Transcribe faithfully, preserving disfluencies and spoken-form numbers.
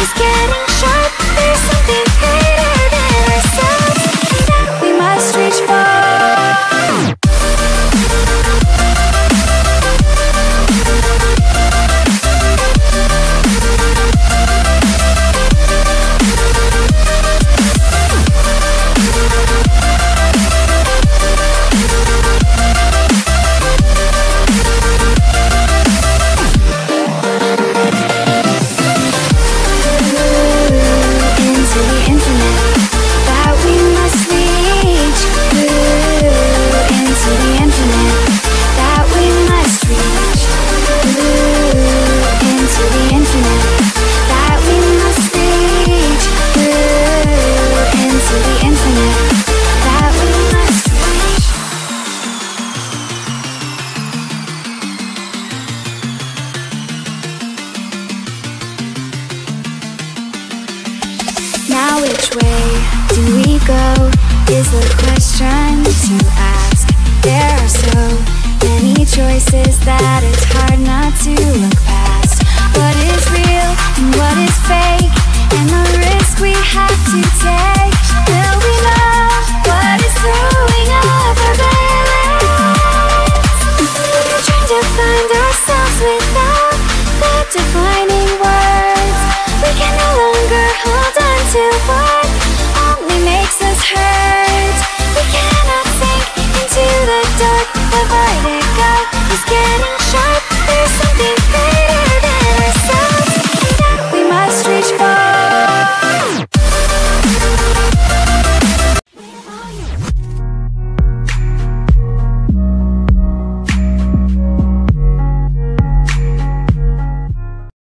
Have to take